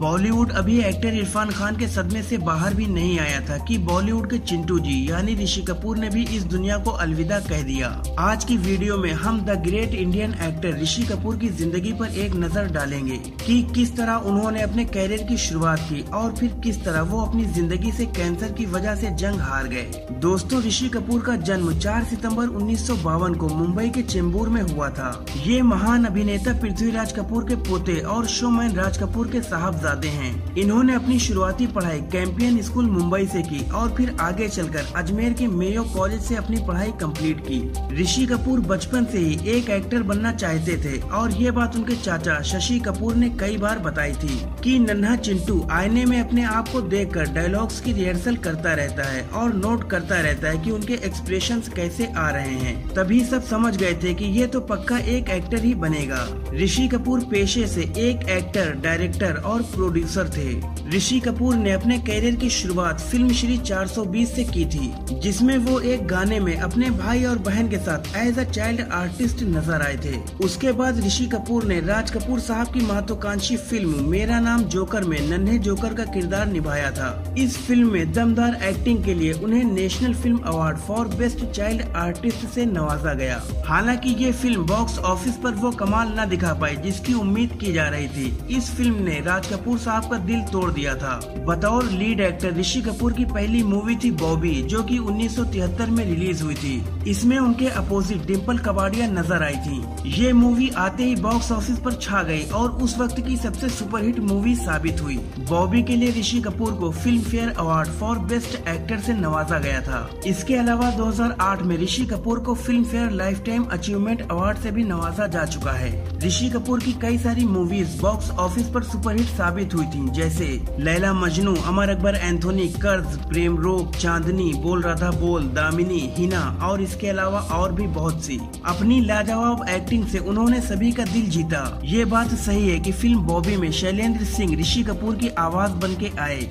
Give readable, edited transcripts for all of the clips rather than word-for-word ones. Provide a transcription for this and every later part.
बॉलीवुड अभी एक्टर इरफान खान के सदमे से बाहर भी नहीं आया था कि बॉलीवुड के चिंटू जी यानी ऋषि कपूर ने भी इस दुनिया को अलविदा कह दिया। आज की वीडियो में हम the great Indian actor Rishi Kapoor की जिंदगी पर एक नजर डालेंगे कि किस तरह उन्होंने अपने कैरियर की शुरुआत की और फिर किस तरह वो अपनी जिंदगी से कैंसर की वजह से जंग हार गए। दोस्तों, ऋषि कपूर का जन्म 4 सितंबर 1952 को मुंबई के चेंबूर में हुआ था। ये महान अभिनेता पृथ्वीराज कपूर के पोते और शोमैन राज कपूर के साहबजादे हैं। इन्होंने अपनी शुरुआती पढ़ाई कैंपियन स्कूल मुंबई से की और फिर आगे चलकर अजमेर के मेयो कॉलेज से अपनी पढ़ाई कंप्लीट की। ऋषि कपूर बचपन से ही एक एक्टर बनना चाहते थे और ये बात उनके चाचा शशि कपूर ने कई बार बताई थी कि नन्हा चिंटू आईने में अपने आप को देखकर डायलॉग्स की रिहर्सल करता रहता है और नोट करता रहता है कि उनके एक्सप्रेशंस कैसे आ रहे हैं। तभी सब समझ गए थे कि ये तो पक्का एक एक्टर ही बनेगा। ऋषि कपूर पेशे से एक एक्टर, डायरेक्टर और प्रोड्यूसर थे। ऋषि कपूर ने अपने कैरियर की शुरुआत फिल्म श्री 420 से की थी, जिसमें वो एक गाने में अपने भाई और बहन के साथ एज अ चाइल्ड आर्टिस्ट नजर आए थे। उसके बाद ऋषि कपूर ने राज कपूर साहब की महत्वाकांक्षी फिल्म मेरा नाम जोकर में नन्हे जोकर का किरदार निभाया था। इस फिल्म में दमदार एक्टिंग के लिए उन्हें national film award for best child artist से नवाजा गया। हालांकि ये फिल्म बॉक्स ऑफिस पर वो कमाल न दिखा पाई जिसकी उम्मीद की जा रही थी। इस फिल्म ने राज कपूर साहब का दिल तोड़ दिया था। बतौर लीड एक्टर ऋषि कपूर की पहली मूवी थी बॉबी, जो कि 1973 में रिलीज हुई थी। इसमें उनके अपोजिट डिम्पल कपाड़िया नजर आई थी। ये मूवी आते ही बॉक्स ऑफिस पर छा गई और उस वक्त की सबसे सुपरहिट मूवी साबित हुई। बॉबी के लिए ऋषि कपूर को Filmfare award for best actor से नवाजा गया था। इसके अलावा 2008 में ऋषि कपूर को Filmfare lifetime achievement award से भी नवाजा जा चुका है। ऋषि कपूर की कई सारी मूवीज बॉक्स ऑफिस पर सुपरहिट साबित हुई थी, जैसे लैला मजनू, अमर अकबर एंथोनी, कर्ज, प्रेम रोग, चांदनी, बोल राधा बोल, दामिनी, हिना और इसके अलावा और भी बहुत सी। अपनी लाजवाब एक्टिंग से उन्होंने सभी का दिल जीता। ये बात सही है कि फिल्म बॉबी में शैलेंद्र सिंह ऋषि कपूर की आवाज बन के आए।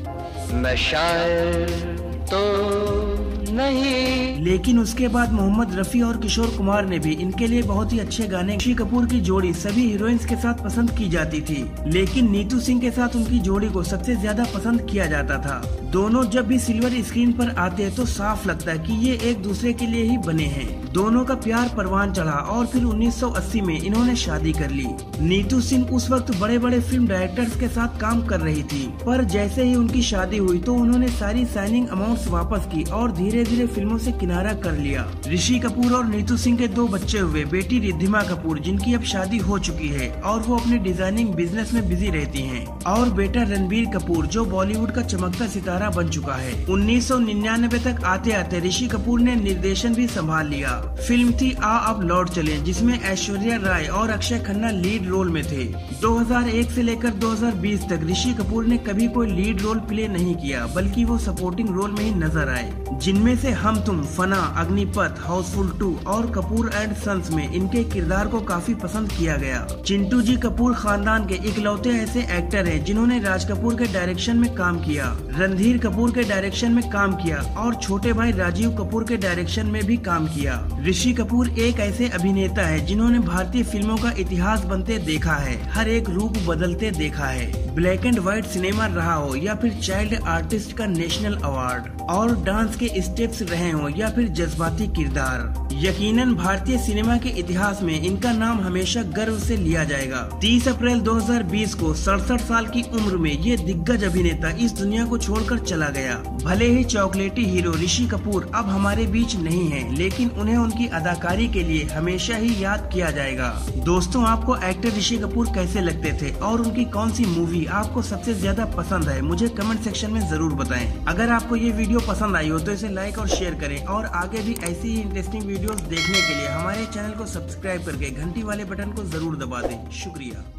मैं शायर तो नहीं, लेकिन उसके बाद मोहम्मद रफी और किशोर कुमार ने भी इनके लिए बहुत ही अच्छे गाने। ऋषि कपूर की जोड़ी सभी हीरोइंस के साथ पसंद की जाती थी, लेकिन नीतू सिंह के साथ उनकी जोड़ी को सबसे ज्यादा पसंद किया जाता था। दोनों जब भी सिल्वर स्क्रीन पर आते तो साफ लगता कि ये एक दूसरे के लिए ही बने हैं। दोनों का प्यार परवान चढ़ा और फिर 1980 में इन्होंने शादी कर ली। नीतू सिंह उस वक्त बड़े बड़े फिल्म डायरेक्टर्स के साथ काम कर रही थी, पर जैसे ही उनकी शादी हुई तो उन्होंने सारी साइनिंग अमाउंट्स वापस की और धीरे धीरे फिल्मों से किनारा कर लिया। ऋषि कपूर और नीतू सिंह के 2 बच्चे हुए। बेटी रिद्धिमा कपूर, जिनकी अब शादी हो चुकी है और वो अपने डिजाइनिंग बिजनेस में बिजी रहती है, और बेटा रणबीर कपूर, जो बॉलीवुड का चमकता सितारा बन चुका है। 1999 तक आते आते ऋषि कपूर ने निर्देशन भी संभाल लिया। फिल्म थी आ अब लौट चले, जिसमें ऐश्वर्या राय और अक्षय खन्ना लीड रोल में थे। 2001 से लेकर 2020 तक ऋषि कपूर ने कभी कोई लीड रोल प्ले नहीं किया, बल्कि वो सपोर्टिंग रोल में ही नजर आए, जिनमें से हम तुम, फना, अग्निपथ, हाउसफुल 2 और कपूर एंड सन्स में इनके किरदार को काफी पसंद किया गया। चिंटू जी कपूर खानदान के इकलौते ऐसे एक्टर हैं जिन्होंने राज कपूर के डायरेक्शन में काम किया, रणधीर कपूर के डायरेक्शन में काम किया और छोटे भाई राजीव कपूर के डायरेक्शन में भी काम किया। ऋषि कपूर एक ऐसे अभिनेता है जिन्होंने भारतीय फिल्मों का इतिहास बनते देखा है, हर एक रूप बदलते देखा है। ब्लैक एंड व्हाइट सिनेमा रहा हो या फिर चाइल्ड आर्टिस्ट का नेशनल अवार्ड और डांस के स्टेप्स रहे हो या फिर जज्बाती किरदार, यकीनन भारतीय सिनेमा के इतिहास में इनका नाम हमेशा गर्व से लिया जाएगा। 30 अप्रैल 2020 को 67 साल की उम्र में ये दिग्गज अभिनेता इस दुनिया को छोड़कर चला गया। भले ही चॉकलेटी हीरो ऋषि कपूर अब हमारे बीच नहीं है, लेकिन उन्हें उनकी अदाकारी के लिए हमेशा ही याद किया जाएगा। दोस्तों, आपको एक्टर ऋषि कपूर कैसे लगते थे और उनकी कौन सी मूवी आपको सबसे ज्यादा पसंद है, मुझे कमेंट सेक्शन में जरूर बताएं। अगर आपको ये वीडियो पसंद आई हो तो इसे लाइक और शेयर करें और आगे भी ऐसी ही इंटरेस्टिंग वीडियोस देखने के लिए हमारे चैनल को सब्सक्राइब करके घंटी वाले बटन को जरूर दबा दें। शुक्रिया।